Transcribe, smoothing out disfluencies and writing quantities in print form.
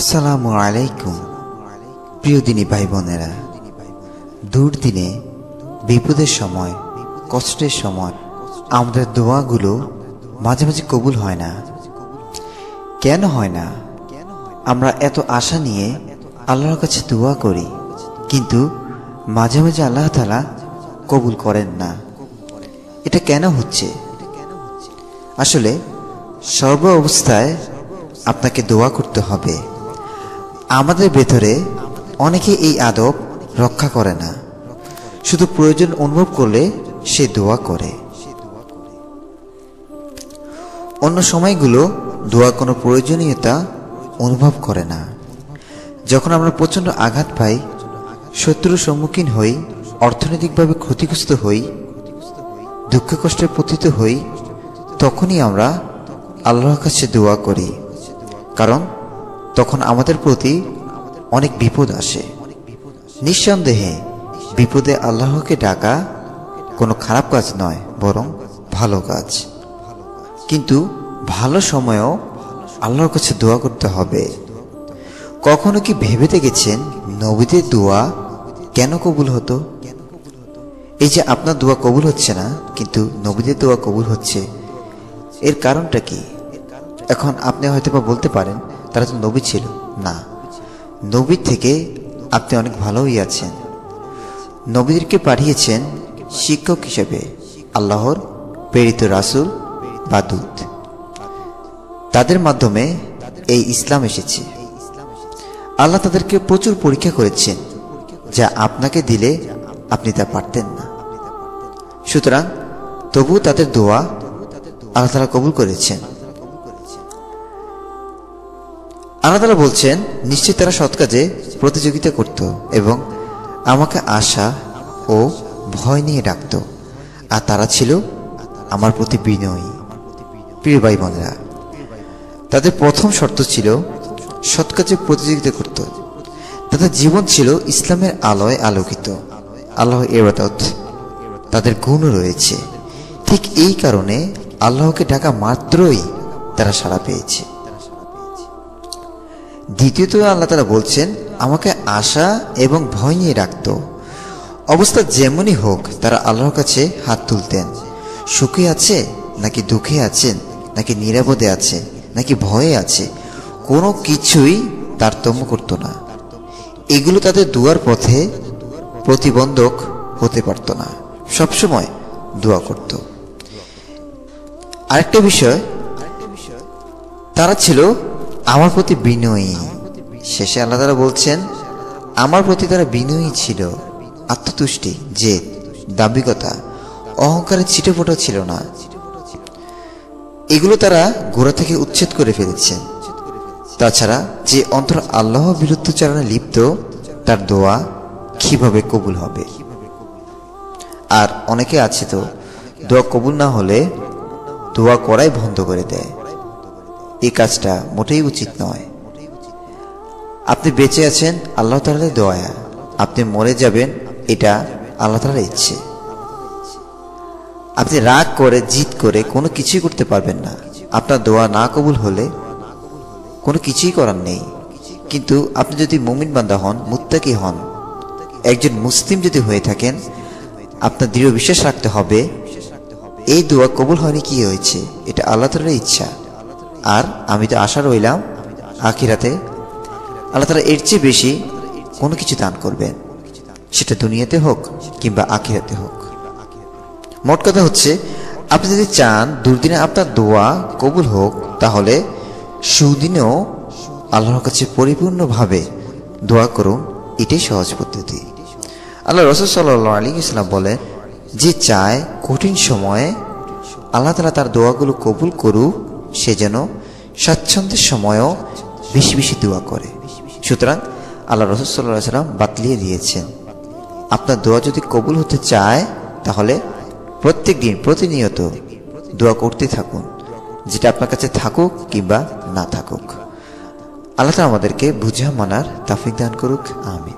আসসালামু আলাইকুম প্রিয় দিনী ভাই বোনেরা, দুর্দিনে বিপদের সময়, কষ্টের সময় আমাদের দোয়াগুলো মাঝে মাঝে কবুল হয় না। কেন হয় না? আমরা এত আশা নিয়ে আল্লাহর কাছে দোয়া করি, কিন্তু মাঝে মাঝে আল্লাহ তাআলা কবুল করেন না। এটা কেন হচ্ছে? আসলে সর্ব অবস্থায় আপনাকে দোয়া করতে হবে। আমাদের ভেতরে অনেকে এই আদব রক্ষা করে না, শুধু প্রয়োজন অনুভব করলে সে দোয়া করে। অন্য সময়গুলো দোয়া কোনো প্রয়োজনীয়তা অনুভব করে না। যখন আমরা প্রচণ্ড আঘাত পাই, শত্রুর সম্মুখীন হই, অর্থনৈতিকভাবে ক্ষতিগ্রস্ত হই, দুঃখ কষ্টে পতিত হই, তখনই আমরা আল্লাহর কাছে দোয়া করি, কারণ তখন আমাদের প্রতি অনেক বিপদ আসে। নিঃসন্দেহে বিপদে আল্লাহকে ডাকা কোনো খারাপ কাজ নয়, বরং ভালো কাজ। কিন্তু ভালো সময়েও আল্লাহর কাছে দোয়া করতে হবে। কখনো কি ভেবে দেখেছেন নবীদের দোয়া কেন কবুল হতো? এই যে আপনার দোয়া কবুল হচ্ছে না, কিন্তু নবীদের দোয়া কবুল হচ্ছে, এর কারণটা কি? এখন আপনি হয়তো বা বলতে পারেন তারা তো নবী ছিল না। নবীর থেকে আপনি অনেক ভালোই আছেন। নবীদেরকে পাঠিয়েছেন শিক্ষক হিসেবে আল্লাহর প্রেরিত রাসূল বা দূত। তাদের মাধ্যমে এই ইসলাম এসেছে। আল্লাহ তাদেরকে প্রচুর পরীক্ষা করেছেন, যা আপনাকে দিলে আপনি তা পারতেন না। সুতরাং তবু তাদের দোয়া আল্লাহ তাআলা কবুল করেছেন। আল্লাহ তাআলা বলছেন, নিশ্চয় তারা সৎ কাজে প্রতিযোগিতা করত এবং আমাকে আশা ও ভয় নিয়ে ডাকত, আর তারা ছিল আমার প্রতি বিনয়ী। প্রিয় ভাই বোনেরা, তাদের প্রথম শর্ত ছিল সৎ কাজে প্রতিযোগিতা করত। তাদের জীবন ছিল ইসলামের আলোয় আলোকিত। আল্লাহ এর তাদের গুণ রয়েছে। ঠিক এই কারণে আল্লাহকে ডাকা মাত্রই তারা সাড়া পেয়েছে। দ্বিতীয়ত আল্লাহ তাআলা বলছেন, আমাকে আশা এবং ভয় নিয়ে রাখত। অবস্থা যেমনই হোক, তারা আল্লাহর কাছে হাত তুলতেন। সুখে আছে নাকি দুঃখে আছেন, নাকি নিরাপদে আছে নাকি ভয়ে আছে, কোনো কিছুই তারতম্য করত না। এগুলো তাদের দোয়ার পথে প্রতিবন্ধক হতে পারত না, সবসময় দোয়া করত। আরেকটা বিষয়, তারা ছিল আমার প্রতি বিনয়ী। শেষে আল্লাহ তাআলা বলছেন, আমার প্রতি তারা বিনয়ী ছিল। আত্মতুষ্টি, জেদ, দাম্ভিকতা, অহংকারের ছিটেফোঁটা ছিল না। এগুলো তারা গোড়া থেকে উচ্ছেদ করে ফেলেছেন। তাছাড়া যে অন্তর আল্লাহ বিরুদ্ধচারণে লিপ্ত, তার দোয়া কিভাবে কবুল হবে? আর অনেকে আছে তো দোয়া কবুল না হলে দোয়া করাই বন্ধ করে দেয়। এই কাজটা মোটেই উচিত নয়। আপনি বেঁচে আছেন আল্লাহ তাআলার দয়া, আপনি মরে যাবেন এটা আল্লাহ তাআলার ইচ্ছে। আপনি রাগ করে, জিদ করে কোনো কিছুই করতে পারবেন না। আপনার দোয়া না কবুল হলে কোনো কিছুই করার নেই। কিন্তু আপনি যদি মুমিন বান্দা হন, মুত্তাকি হন, একজন মুসলিম যদি হয়ে থাকেন, আপনার দৃঢ় বিশ্বাস রাখতে হবে এই দোয়া কবুল হয়নি কি হয়েছে, এটা আল্লাহ তাআলার ইচ্ছা। আর আমি তো আশা রইলাম আখিরাতে আল্লাহ তাআলা এর চেয়ে বেশি কোনো কিছু দান করবেন, সেটা দুনিয়াতে হোক কিংবা আখিরাতে হোক। মোট কথা হচ্ছে, আপনি যদি চান দুর্দিনে আপনার দোয়া কবুল হোক, তাহলে সুদিনেও আল্লাহর কাছে পরিপূর্ণভাবে দোয়া করুন। এটাই সহজ পদ্ধতি। আল্লাহ রাসূল সাল্লাল্লাহু আলাইহি ওয়াসাল্লাম বলেন, যে চায় কঠিন সময়ে আল্লাহ তাআলা তার দোয়াগুলো কবুল করুক, সে যেন স্বাচ্ছন্দ্যের সময়ও বেশি বেশি দোয়া করে। সুতরাং আল্লাহ রাসূল সাল্লাল্লাহু আলাইহি ওয়াসাল্লাম বাতলিয়ে দিয়েছেন, আপনার দোয়া যদি কবুল হতে চায়, তাহলে প্রত্যেক দিন প্রতিনিয়ত দোয়া করতে থাকুন, যেটা আপনার কাছে থাকুক কিংবা না থাকুক। আল্লাহ তাআলা আমাদেরকে বুঝা মানার তাফিক দান করুক। আমিন।